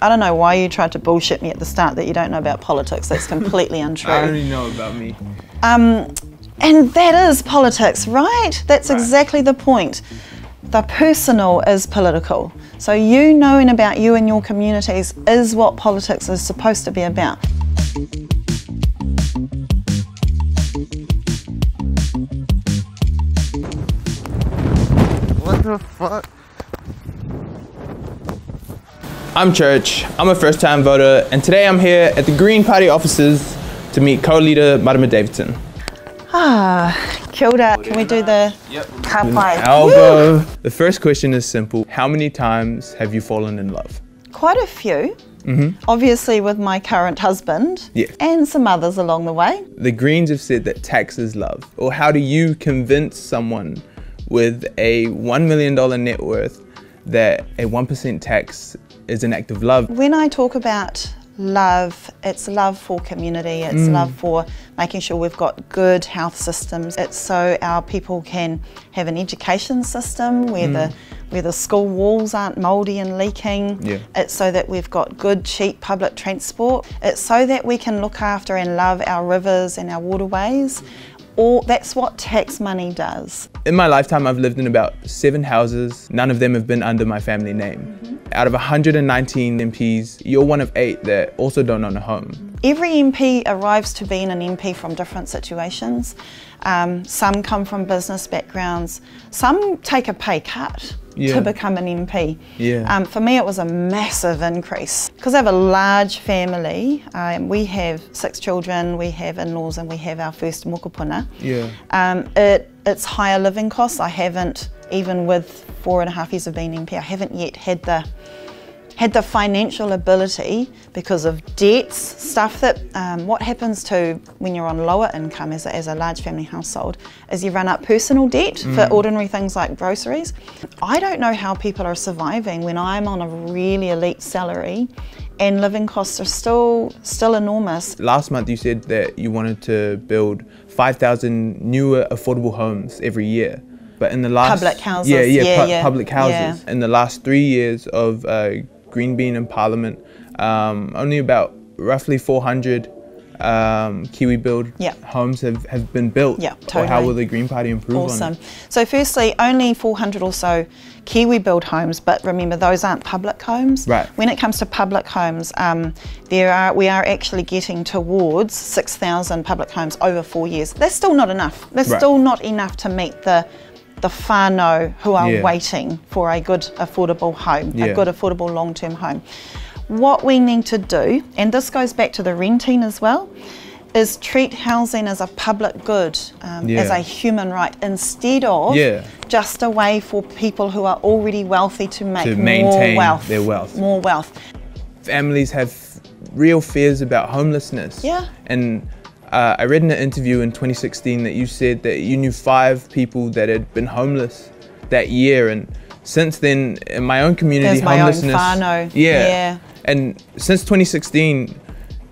I don't know why you tried to bullshit me at the start that you don't know about politics. That's completely untrue. I already know about me. And that is politics, right? That's exactly the point. The personal is political. So you knowing about you and your communities is what politics is supposed to be about. What the fuck? I'm Church, I'm a first-time voter, and today I'm here at the Green Party offices to meet co-leader Marama Davidson. Ah, kia ora. Can we do the kapai? Elbow. The first question is simple. How many times have you fallen in love? Quite a few. Obviously with my current husband and some others along the way. The Greens have said that tax is love. Or how do you convince someone with a $1 million net worth that a 1% tax is an act of love? When I talk about love, it's love for community, it's love for making sure we've got good health systems. It's so our people can have an education system where the school walls aren't mouldy and leaking. It's so that we've got good, cheap public transport. It's so that we can look after and love our rivers and our waterways. Or that's what tax money does. In my lifetime, I've lived in about 7 houses. None of them have been under my family name. Out of 119 MPs, you're one of 8 that also don't own a home. Every MP arrives to being an MP from different situations. Some come from business backgrounds. Some take a pay cut to become an MP. For me, it was a massive increase. Because I have a large family, we have 6 children, we have in-laws, and we have our first mokopuna. It's higher living costs. I haven't, even with 4.5 years of being MP, I haven't yet had the financial ability because of debts, stuff that what happens to when you're on lower income as a large family household is you run up personal debt for ordinary things like groceries. I don't know how people are surviving when I'm on a really elite salary and living costs are still enormous. Last month you said that you wanted to build 5,000 newer affordable homes every year. But in the last... Public houses. Public houses. In the last 3 years of Green being in Parliament, only about roughly 400 Kiwi Build homes have been built. Totally. Or how will the Green Party improve on it? So firstly, only 400 or so Kiwi Build homes, but remember those aren't public homes. When it comes to public homes, we are actually getting towards 6,000 public homes over 4 years. That's still not enough. That's still not enough to meet the whānau who are waiting for a good affordable home, a good affordable long-term home. What we need to do, and this goes back to the renting as well, is treat housing as a public good, as a human right, instead of just a way for people who are already wealthy to maintain their wealth. More wealth. Families have real fears about homelessness. And I read in an interview in 2016 that you said that you knew 5 people that had been homeless that year, and since then in my own community homelessness. And since 2016,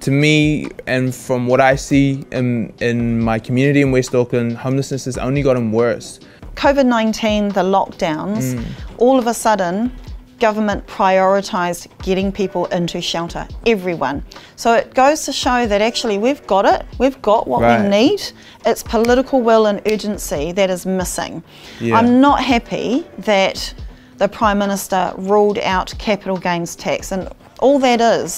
to me and from what I see in my community in West Auckland, homelessness has only gotten worse. COVID-19, the lockdowns, all of a sudden government prioritised getting people into shelter, everyone. So it goes to show that actually we've got it, we've got what we need. It's political will and urgency that is missing. I'm not happy that the Prime Minister ruled out capital gains tax, and all that is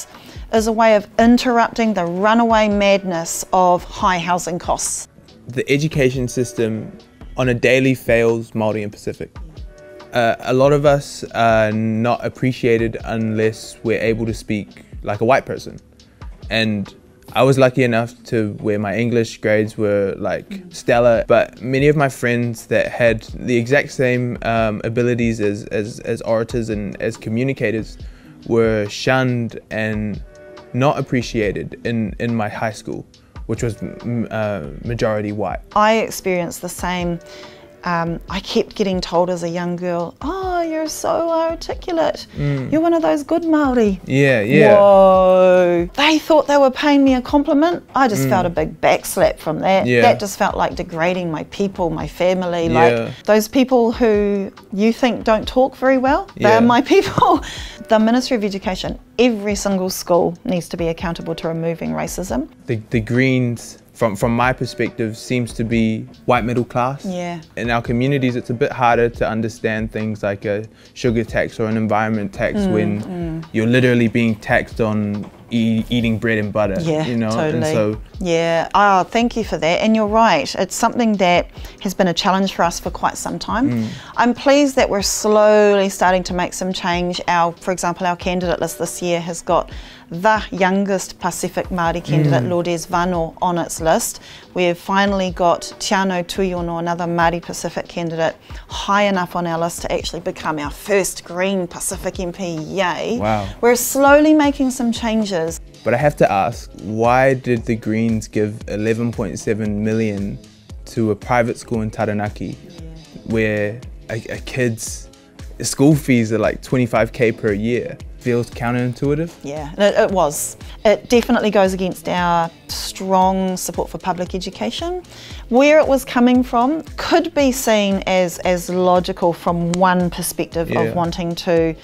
a way of interrupting the runaway madness of high housing costs. The education system on a daily fails Māori and Pacific. A lot of us are not appreciated unless we're able to speak like a white person. And I was lucky enough to where my English grades were like stellar, but many of my friends that had the exact same abilities as orators and as communicators were shunned and not appreciated in my high school, which was majority white. I experienced the same. I kept getting told as a young girl, oh, oh, you're so articulate. Mm. You're one of those good Māori. Yeah, yeah. Whoa. They thought they were paying me a compliment. I just felt a big backslap from that. Yeah. That just felt like degrading my people, my family. Yeah. Like those people who you think don't talk very well, they're my people. The Ministry of Education, every single school needs to be accountable to removing racism. The Greens, from my perspective, seems to be white middle class. Yeah. In our communities, it's a bit harder to understand things like a sugar tax or an environment tax when you're literally being taxed on eating bread and butter. Yeah, you know? Totally. And so, yeah, oh, thank you for that. And you're right, it's something that has been a challenge for us for quite some time. I'm pleased that we're slowly starting to make some change. For example, our candidate list this year has got the youngest Pacific Māori candidate, Lourdes Vano, on its list. We've finally got Teanau Tuiono, another Māori Pacific candidate, high enough on our list to actually become our first Green Pacific MP, yay. Wow. We're slowly making some changes. But I have to ask, why did the Greens give 11.7 million to a private school in Taranaki where a kid's school fees are like 25k per year? Feels counterintuitive? Yeah, it was. It definitely goes against our strong support for public education. Where it was coming from could be seen as logical from one perspective of wanting to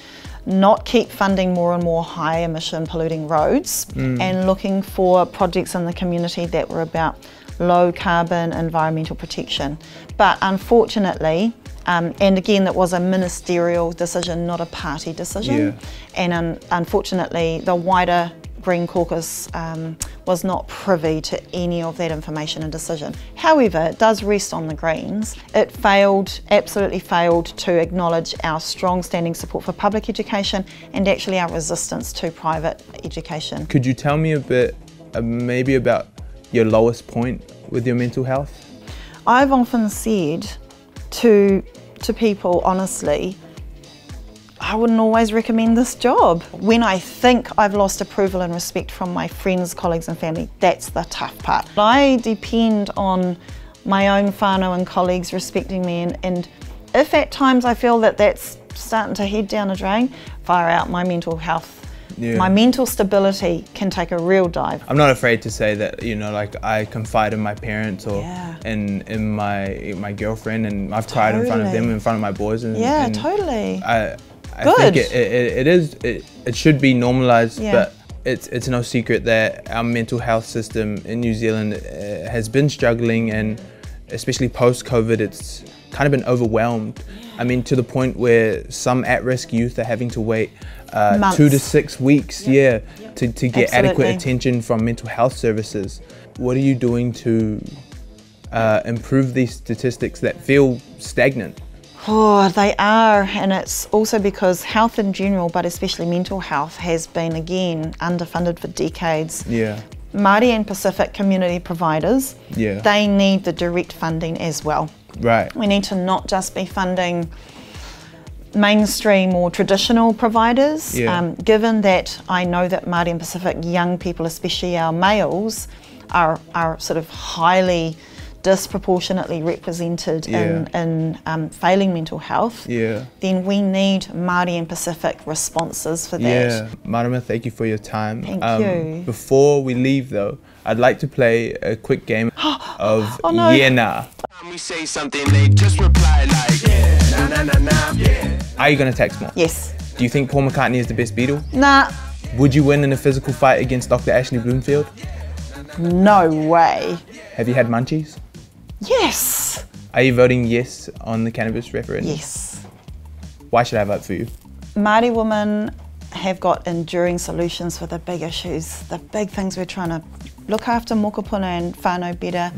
not keep funding more and more high emission polluting roads and looking for projects in the community that were about low carbon environmental protection. But unfortunately, and again, that was a ministerial decision, not a party decision. Yeah. And unfortunately, the wider Green Caucus was not privy to any of that information and decision. However, it does rest on the Greens. It failed, absolutely failed to acknowledge our strong standing support for public education and actually our resistance to private education. Could you tell me a bit, maybe about your lowest point with your mental health? I've often said to people, honestly, I wouldn't always recommend this job. When I think I've lost approval and respect from my friends, colleagues and family, that's the tough part. I depend on my own whānau and colleagues respecting me, and if at times I feel that that's starting to head down a drain, fire out, my mental health. Yeah. My mental stability can take a real dive. I'm not afraid to say that, you know, like I confide in my parents or in my girlfriend, and I've cried in front of them, in front of my boys. And, I think it should be normalised, but it's no secret that our mental health system in New Zealand has been struggling, and especially post-COVID, it's kind of been overwhelmed. I mean, to the point where some at-risk youth are having to wait 2 to 6 weeks to get adequate attention from mental health services. What are you doing to improve these statistics that feel stagnant? Oh, they are, and it's also because health in general, but especially mental health, has been, again, underfunded for decades. Yeah. Māori and Pacific community providers, they need the direct funding as well. Right. We need to not just be funding mainstream or traditional providers, given that I know that Māori and Pacific young people, especially our males, are sort of highly disproportionately represented in failing mental health, then we need Māori and Pacific responses for that. Yeah. Marama, thank you for your time. Thank you. Before we leave though, I'd like to play a quick game of Yena. We say something, they just reply like, yeah, na na na na. Yeah. Are you going to text more? Yes. Do you think Paul McCartney is the best Beatle? Nah. Would you win in a physical fight against Dr Ashley Bloomfield? No way. Have you had munchies? Yes. Are you voting yes on the cannabis referendum? Yes. Why should I vote for you? Māori women have got enduring solutions for the big issues, the big things we're trying to look after mokopuna and whānau better,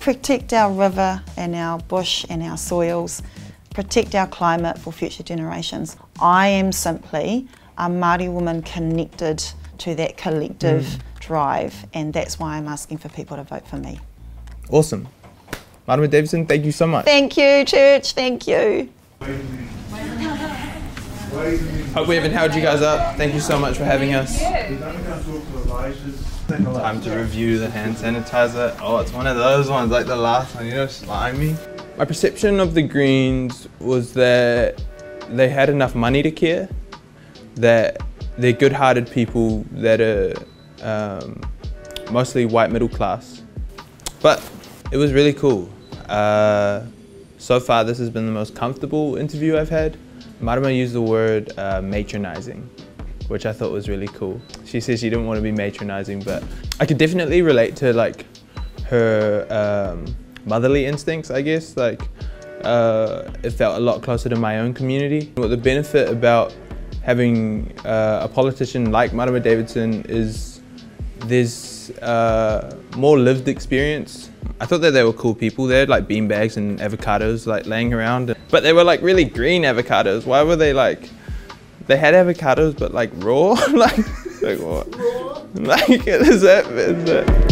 protect our river and our bush and our soils, protect our climate for future generations. I am simply a Māori woman connected to that collective drive, and that's why I'm asking for people to vote for me. Awesome. Marama Davidson, thank you so much. Thank you, Church. Thank you. Hope we haven't held you guys up. Thank you so much for having us. Time to review the hand sanitizer. Oh, it's one of those ones, like the last one, you know, slimy. My perception of the Greens was that they had enough money to care, that they're good-hearted people that are mostly white middle class. But it was really cool. So far this has been the most comfortable interview I've had. Marama used the word matronizing, which I thought was really cool. She says she didn't want to be matronizing, but I could definitely relate to like her motherly instincts, I guess. Like it felt a lot closer to my own community. What the benefit about having a politician like Marama Davidson is there's more lived experience. I thought that they were cool people. They had like beanbags and avocados like laying around, but they were like really green avocados. Why were they like? They had avocados but like raw, like what? Raw? Like is that?